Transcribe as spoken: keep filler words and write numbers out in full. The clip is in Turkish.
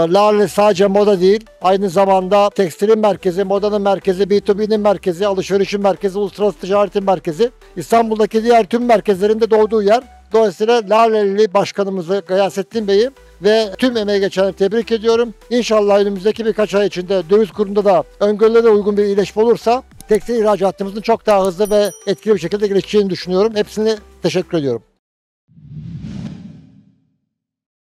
Laleli sadece moda değil, aynı zamanda tekstilin merkezi, modanın merkezi, bi tu bi'nin merkezi, alışverişin merkezi, uluslararası ticaretin merkezi, İstanbul'daki diğer tüm merkezlerinde doğduğu yer. Dolayısıyla Laleli Başkanımızı, Gıyasettin Bey'i ve tüm emeği geçenleri tebrik ediyorum. İnşallah önümüzdeki birkaç ay içinde döviz kurunda da öngörülere uygun bir iyileşme olursa tekstil ihracatımızın çok daha hızlı ve etkili bir şekilde gelişeceğini düşünüyorum. Hepsine teşekkür ediyorum.